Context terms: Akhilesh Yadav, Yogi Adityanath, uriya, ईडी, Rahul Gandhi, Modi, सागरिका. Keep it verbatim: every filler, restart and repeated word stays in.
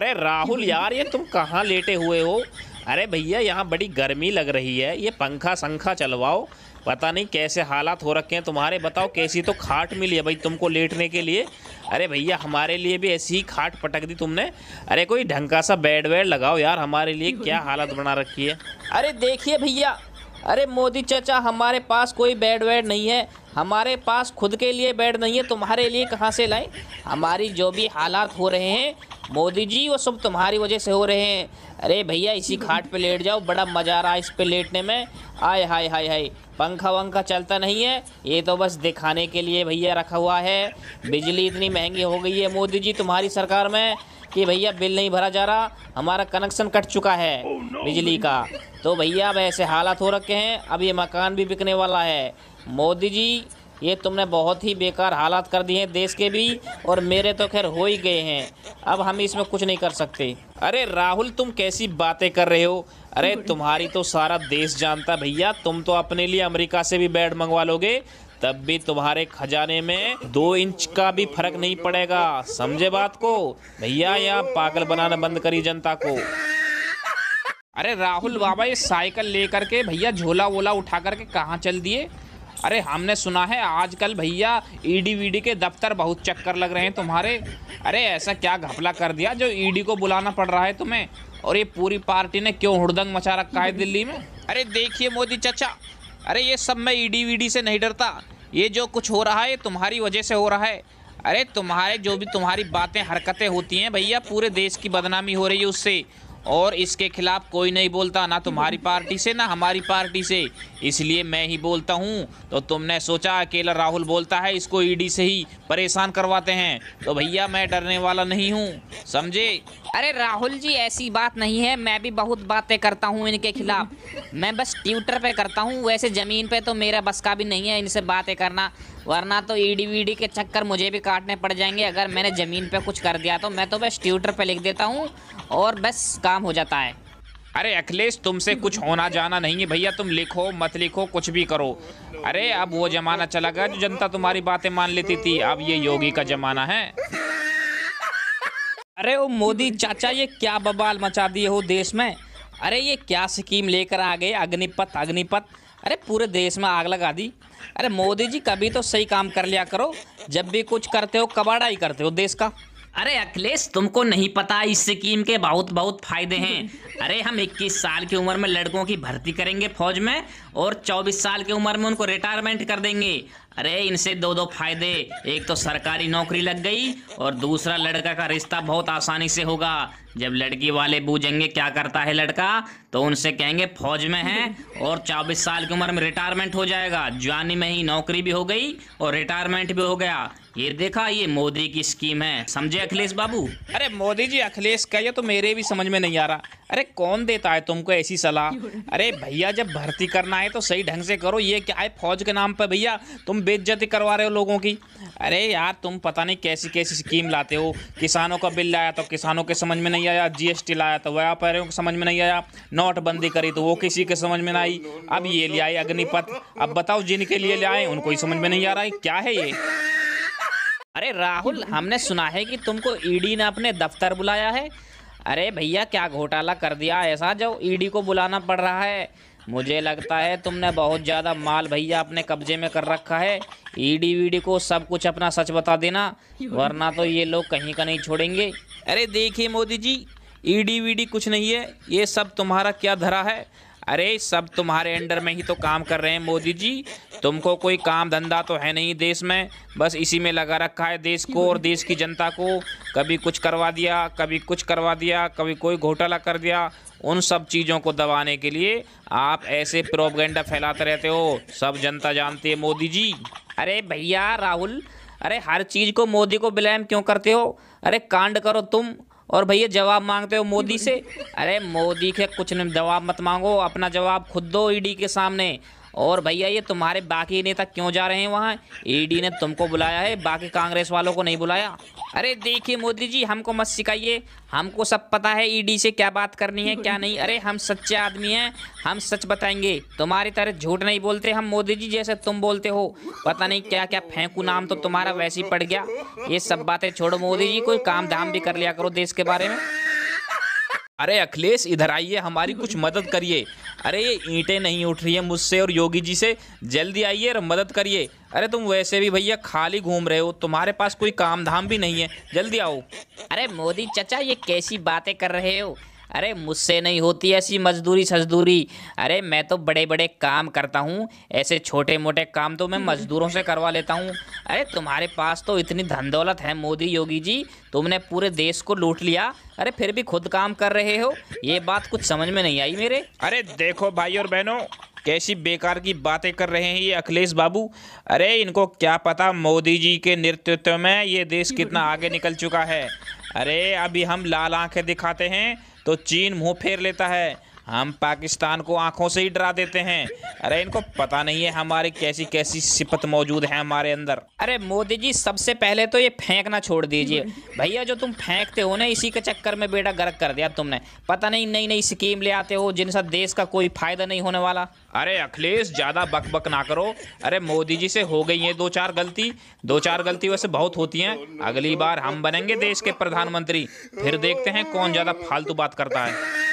अरे राहुल यार ये तुम कहाँ लेटे हुए हो? अरे भैया यहाँ बड़ी गर्मी लग रही है, ये पंखा संखा चलवाओ। पता नहीं कैसे हालात हो रखे हैं तुम्हारे, बताओ कैसी तो खाट मिली है भाई तुमको लेटने के लिए। अरे भैया हमारे लिए भी ऐसी ही खाट पटक दी तुमने। अरे कोई ढंग का सा बेड वेड लगाओ यार, हमारे लिए क्या हालत बना रखी है। अरे देखिए भैया, अरे मोदी चाचा हमारे पास कोई बेड वेड नहीं है, हमारे पास खुद के लिए बेड नहीं है, तुम्हारे लिए कहाँ से लाएं? हमारी जो भी हालात हो रहे हैं मोदी जी वो सब तुम्हारी वजह से हो रहे हैं। अरे भैया इसी खाट पे लेट जाओ, बड़ा मज़ा आ रहा है इस पे लेटने में। आय हाय हाय हाय, पंखा वंखा चलता नहीं है, ये तो बस दिखाने के लिए भैया रखा हुआ है। बिजली इतनी महंगी हो गई है मोदी जी तुम्हारी सरकार में कि भैया बिल नहीं भरा जा रहा, हमारा कनेक्शन कट चुका है बिजली का। तो भैया अब ऐसे हालात हो रखे हैं, अब ये मकान भी बिकने वाला है। मोदी जी ये तुमने बहुत ही बेकार हालात कर दिए हैं देश के भी, और मेरे तो खैर हो ही गए हैं, अब हम इसमें कुछ नहीं कर सकते। अरे राहुल तुम कैसी बातें कर रहे हो? अरे तुम्हारी तो सारा देश जानता भैया, तुम तो अपने लिए अमेरिका से भी बेड मंगवा लोगे तब भी तुम्हारे खजाने में दो इंच का भी फर्क नहीं पड़ेगा, समझे बात को? भैया यहाँ पागल बनाना बंद करी जनता को। अरे राहुल बाबा ये साइकिल लेकर के भैया झोला वोला उठा करके कहाँ चल दिए? अरे हमने सुना है आजकल भैया ईडी वीडी के दफ्तर बहुत चक्कर लग रहे हैं तुम्हारे। अरे ऐसा क्या घपला कर दिया जो ईडी को बुलाना पड़ रहा है तुम्हें? और ये पूरी पार्टी ने क्यों हुड़दंग मचा रखा है दिल्ली में? अरे देखिए मोदी चाचा, अरे ये सब मैं ईडी वीडी से नहीं डरता, ये जो कुछ हो रहा है ये तुम्हारी वजह से हो रहा है। अरे तुम्हारे जो भी तुम्हारी बातें हरकतें होती हैं भैया, पूरे देश की बदनामी हो रही है उससे, और इसके खिलाफ कोई नहीं बोलता, ना तुम्हारी पार्टी से ना हमारी पार्टी से, इसलिए मैं ही बोलता हूँ। तो तुमने सोचा अकेला राहुल बोलता है, इसको ईडी से ही परेशान करवाते हैं, तो भैया मैं डरने वाला नहीं हूँ, समझे? अरे राहुल जी ऐसी बात नहीं है, मैं भी बहुत बातें करता हूँ इनके खिलाफ, मैं बस ट्विटर पे करता हूँ, वैसे ज़मीन पे तो मेरा बस का भी नहीं है इनसे बातें करना, वरना तो ईडी वीडी के चक्कर मुझे भी काटने पड़ जाएंगे। अगर मैंने ज़मीन पे कुछ कर दिया तो मैं तो बस ट्विटर पे लिख देता हूँ और बस काम हो जाता है। अरे अखिलेश तुमसे कुछ होना जाना नहीं है भैया, तुम लिखो मत लिखो कुछ भी करो। अरे अब वो ज़माना चला गया जो जनता तुम्हारी बातें मान लेती थी, अब ये योगी का ज़माना है। अरे ओ मोदी चाचा ये क्या बवाल मचा दिए हो देश में? अरे ये क्या स्कीम लेकर आ गए, अग्निपथ अग्निपथ, अरे पूरे देश में आग लगा दी। अरे मोदी जी कभी तो सही काम कर लिया करो, जब भी कुछ करते हो कबाड़ा ही करते हो देश का। अरे अखिलेश तुमको नहीं पता इस स्कीम के बहुत बहुत फायदे हैं। अरे हम इक्कीस साल की उम्र में लड़कों की भर्ती करेंगे फौज में, और चौबीस साल की उम्र में उनको रिटायरमेंट कर देंगे। अरे इनसे दो दो फायदे, एक तो सरकारी नौकरी लग गई, और दूसरा लड़का का रिश्ता बहुत आसानी से होगा। जब लड़की वाले बूझेंगे क्या करता है लड़का, तो उनसे कहेंगे फौज में है और चौबीस साल की उम्र में रिटायरमेंट हो जाएगा, जवानी में ही नौकरी भी हो गई और रिटायरमेंट भी हो गया। ये देखा, ये मोदी की स्कीम है, समझे अखिलेश बाबू? अरे मोदी जी अखिलेश का ये तो मेरे भी समझ में नहीं आ रहा, अरे कौन देता है तुमको ऐसी सलाह? अरे भैया जब भर्ती करना है तो सही ढंग से करो, ये क्या है फौज के नाम पर भैया तुम बेइज्जती करवा रहे हो लोगों की। अरे यार तुम पता नहीं कैसी कैसी स्कीम लाते हो, किसानों का बिल लाया तो किसानों के समझ में नहीं आया, जीएसटी लाया तो व्यापारियों को समझ में नहीं आया, नोटबंदी करी तो वो किसी के समझ में ना आई, अब ये ले आए अग्निपथ। अब बताओ जिनके लिए ले आए उनको ही समझ में नहीं आ रहा है, क्या है ये? अरे राहुल हमने सुना है कि तुमको ईडी ने अपने दफ्तर बुलाया है। अरे भैया क्या घोटाला कर दिया ऐसा जो ईडी को बुलाना पड़ रहा है? मुझे लगता है तुमने बहुत ज़्यादा माल भैया अपने कब्जे में कर रखा है। ईडी वीडी को सब कुछ अपना सच बता देना, वरना तो ये लोग कहीं का नहीं छोड़ेंगे। अरे देखिए मोदी जी ईडी वीडी कुछ नहीं है, ये सब तुम्हारा क्या धरा है। अरे सब तुम्हारे अंडर में ही तो काम कर रहे हैं मोदी जी, तुमको कोई काम धंधा तो है नहीं देश में, बस इसी में लगा रखा है देश को और देश की जनता को। कभी कुछ करवा दिया, कभी कुछ करवा दिया, कभी कोई घोटाला कर दिया, उन सब चीज़ों को दबाने के लिए आप ऐसे प्रोपगेंडा फैलाते रहते हो, सब जनता जानती है मोदी जी। अरे भैया राहुल, अरे हर चीज़ को मोदी को ब्लेम क्यों करते हो? अरे कांड करो तुम और भैया जवाब मांगते हो मोदी से। अरे मोदी के कुछ नहीं, जवाब मत मांगो, अपना जवाब खुद दो ईडी के सामने। और भैया ये तुम्हारे बाकी नेता क्यों जा रहे हैं वहाँ? ईडी ने तुमको बुलाया है, बाकी कांग्रेस वालों को नहीं बुलाया। अरे देखिए मोदी जी हमको मत सिखाइए, हमको सब पता है ईडी से क्या बात करनी है क्या नहीं। अरे हम सच्चे आदमी हैं, हम सच बताएंगे, तुम्हारी तरह झूठ नहीं बोलते हम मोदी जी, जैसे तुम बोलते हो। पता नहीं क्या क्या फेंकू नाम तो तुम्हारा वैसे ही पड़ गया। ये सब बातें छोड़ो मोदी जी, कोई काम धाम भी कर लिया करो देश के बारे में। अरे अखिलेश इधर आइए, हमारी कुछ मदद करिए। अरे ये ईंटें नहीं उठ रही है मुझसे और योगी जी से, जल्दी आइए और मदद करिए। अरे तुम वैसे भी भैया खाली घूम रहे हो, तुम्हारे पास कोई काम धाम भी नहीं है, जल्दी आओ। अरे मोदी चाचा ये कैसी बातें कर रहे हो, अरे मुझसे नहीं होती ऐसी मजदूरी सजदूरी। अरे मैं तो बड़े बड़े काम करता हूँ, ऐसे छोटे मोटे काम तो मैं मजदूरों से करवा लेता हूँ। अरे तुम्हारे पास तो इतनी धन दौलत है मोदी योगी जी, तुमने पूरे देश को लूट लिया, अरे फिर भी खुद काम कर रहे हो, ये बात कुछ समझ में नहीं आई मेरे। अरे देखो भाई और बहनों, कैसी बेकार की बातें कर रहे हैं ये अखिलेश बाबू। अरे इनको क्या पता मोदी जी के नेतृत्व में ये देश कितना आगे निकल चुका है। अरे अभी हम लाल आंखें दिखाते हैं तो चीन मुंह फेर लेता है, हम पाकिस्तान को आंखों से ही डरा देते हैं। अरे इनको पता नहीं है हमारे कैसी कैसी सिफत मौजूद है हमारे अंदर। अरे मोदी जी सबसे पहले तो ये फेंकना छोड़ दीजिए भैया, जो तुम फेंकते हो ना इसी के चक्कर में बेड़ा गर्क कर दिया तुमने, पता नहीं नई नई स्कीम ले आते हो जिनसे देश का कोई फायदा नहीं होने वाला। अरे अखिलेश ज़्यादा बकबक ना करो, अरे मोदी जी से हो गई है दो चार गलती, दो चार गलती वैसे बहुत होती हैं। अगली बार हम बनेंगे देश के प्रधानमंत्री, फिर देखते हैं कौन ज़्यादा फालतू बात करता है।